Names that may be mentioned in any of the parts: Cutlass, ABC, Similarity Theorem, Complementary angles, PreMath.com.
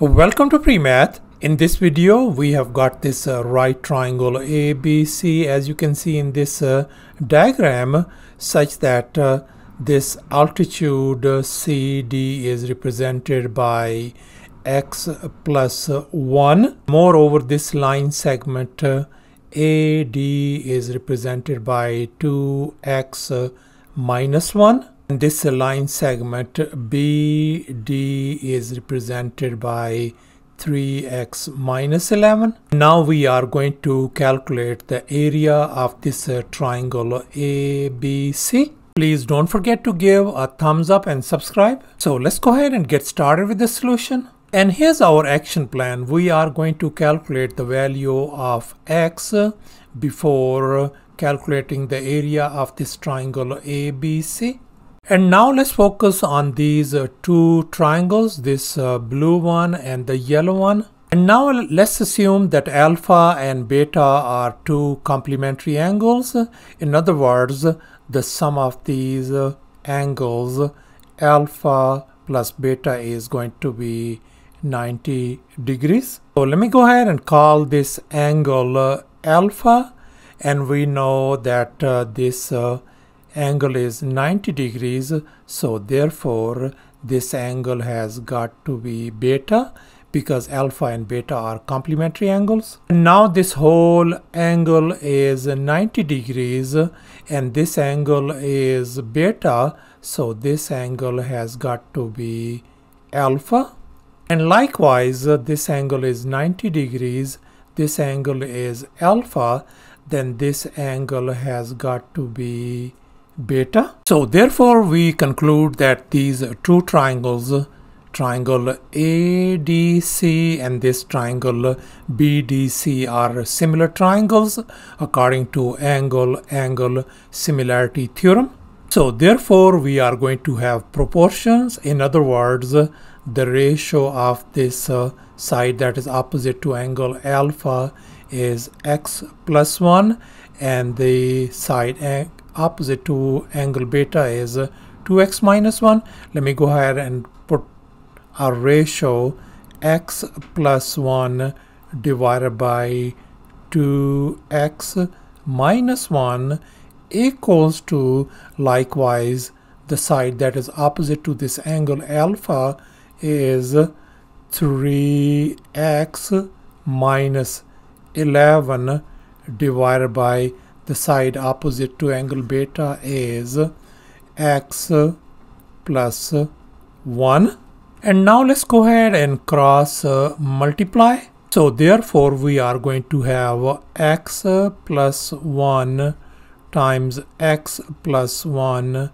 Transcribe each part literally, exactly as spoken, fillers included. Welcome to PreMath. In this video we have got this uh, right triangle A B C, as you can see in this uh, diagram, such that uh, this altitude uh, C D is represented by x plus uh, one. Moreover, this line segment uh, A D is represented by two x uh, minus one. And this line segment B D is represented by three x minus eleven. Now we are going to calculate the area of this uh, triangle A B C. Please don't forget to give a thumbs up and subscribe. So let's go ahead and get started with the solution. And here's our action plan. We are going to calculate the value of x before calculating the area of this triangle A B C. And now let's focus on these uh, two triangles, this uh, blue one and the yellow one. And now let's assume that alpha and beta are two complementary angles. In other words, the sum of these uh, angles, alpha plus beta, is going to be ninety degrees. So let me go ahead and call this angle uh, alpha, and we know that uh, this uh, angle is ninety degrees, so therefore this angle has got to be beta, because alpha and beta are complementary angles. And now this whole angle is ninety degrees, and this angle is beta, so this angle has got to be alpha. And likewise, this angle is ninety degrees, this angle is alpha, then this angle has got to be beta. So therefore we conclude that these two triangles, triangle A D C and this triangle B D C, are similar triangles according to angle angle similarity theorem. So therefore we are going to have proportions. In other words, the ratio of this uh, side that is opposite to angle alpha is x plus one, and the side angle opposite to angle beta is uh, two x minus one. Let me go ahead and put our ratio x plus one divided by two x minus one equals to, likewise, the side that is opposite to this angle alpha is three x minus eleven divided by the side opposite to angle beta is x plus one. And now let's go ahead and cross uh, multiply. So therefore we are going to have x plus one times x plus one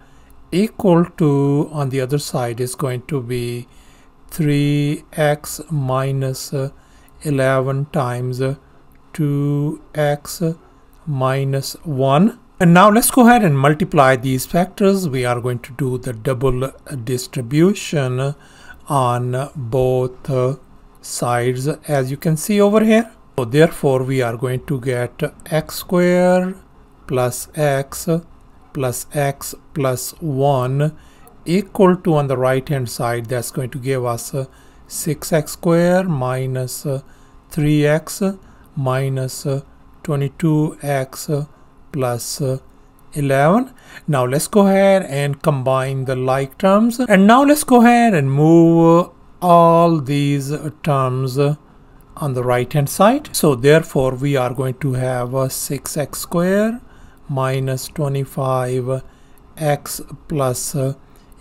equal to, on the other side is going to be three x minus eleven times two x minus one. And now let's go ahead and multiply these factors. We are going to do the double distribution on both sides, as you can see over here. So therefore we are going to get x squared plus x plus x plus one equal to, on the right hand side, that's going to give us six x squared minus three x minus twenty-two x plus eleven. Now let's go ahead and combine the like terms. And now let's go ahead and move all these terms on the right hand side. So therefore we are going to have six x squared minus twenty-five x plus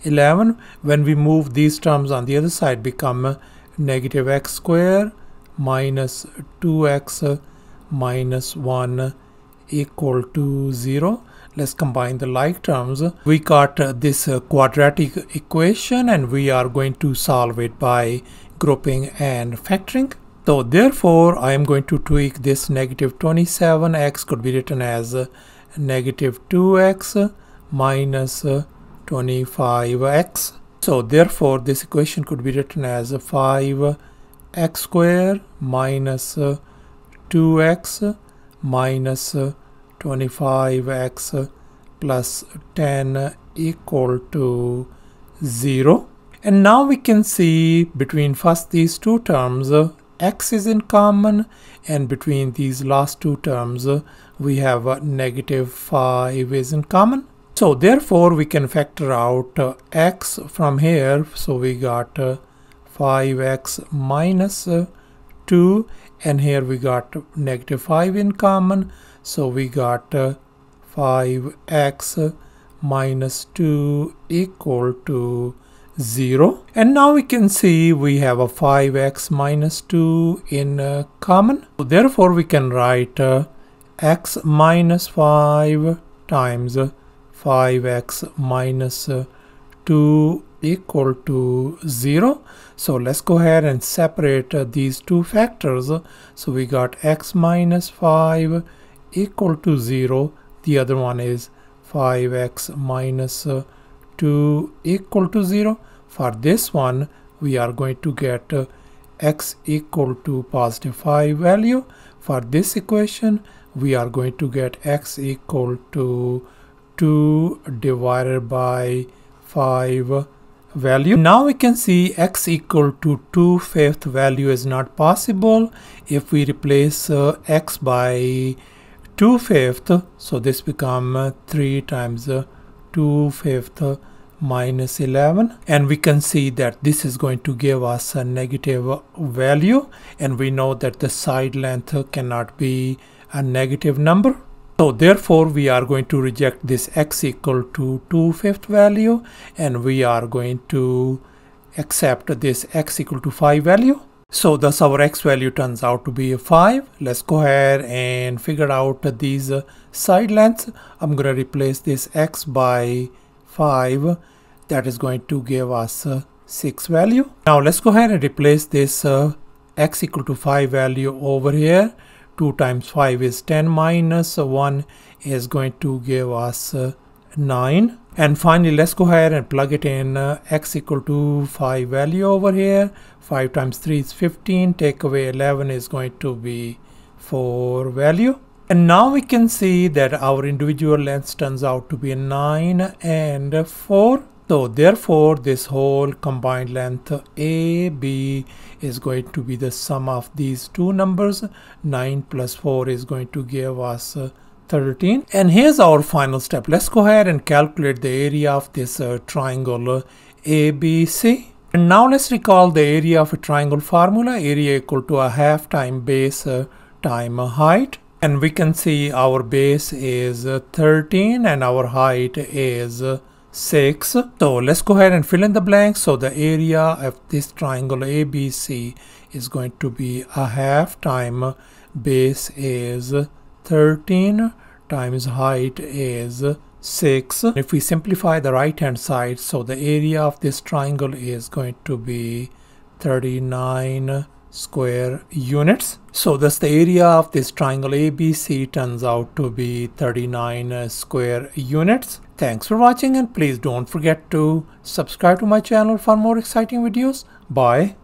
eleven. When we move these terms on the other side, become negative x squared minus two x minus one equal to zero. Let's combine the like terms. We got uh, this uh, quadratic equation, and we are going to solve it by grouping and factoring. So therefore I am going to tweak this negative twenty-seven x, could be written as uh, negative two x minus uh, twenty-five x. So therefore this equation could be written as uh, five x squared minus uh, two x minus twenty-five x plus ten equal to zero. And now we can see between first these two terms uh, x is in common, and between these last two terms uh, we have uh, negative five is in common. So therefore we can factor out uh, x from here. So we got uh, five x minus uh, two, and here we got negative five in common. So we got uh, five x minus two equal to zero. And now we can see we have a five x minus two in uh, common. So therefore we can write uh, x minus five times uh, five x minus uh, two equal to zero. So let's go ahead and separate uh, these two factors. So we got x minus five equal to zero. The other one is five x minus uh, two equal to zero. For this one we are going to get uh, x equal to positive five value. For this equation we are going to get x equal to two divided by five value. Now we can see x equal to two fifth value is not possible. If we replace uh, x by two fifth, so this become uh, three times uh, two fifth uh, minus eleven, and we can see that this is going to give us a negative value, and we know that the side length cannot be a negative number. So therefore we are going to reject this x equal to two fifth value, and we are going to accept this x equal to five value. So thus our x value turns out to be a five. Let's go ahead and figure out these uh, side lengths. I'm going to replace this x by five. That is going to give us uh, six value. Now let's go ahead and replace this uh, x equal to five value over here. two times five is ten, minus one is going to give us uh, nine. And finally let's go ahead and plug it in uh, x equal to five value over here. five times three is fifteen, take away eleven is going to be four value. And now we can see that our individual length turns out to be nine and four. So therefore this whole combined length A B is going to be the sum of these two numbers. nine plus four is going to give us uh, thirteen. And here's our final step. Let's go ahead and calculate the area of this uh, triangle uh, A B C. And now let's recall the area of a triangle formula. Area equal to a half time base uh, time uh, height. And we can see our base is uh, thirteen and our height is uh, six. So let's go ahead and fill in the blanks. So the area of this triangle A B C is going to be a half time uh, base is uh, thirteen times height is six. If we simplify the right hand side, so the area of this triangle is going to be thirty-nine square units. So thus the area of this triangle A B C turns out to be thirty-nine square units. Thanks for watching, and please don't forget to subscribe to my channel for more exciting videos. Bye.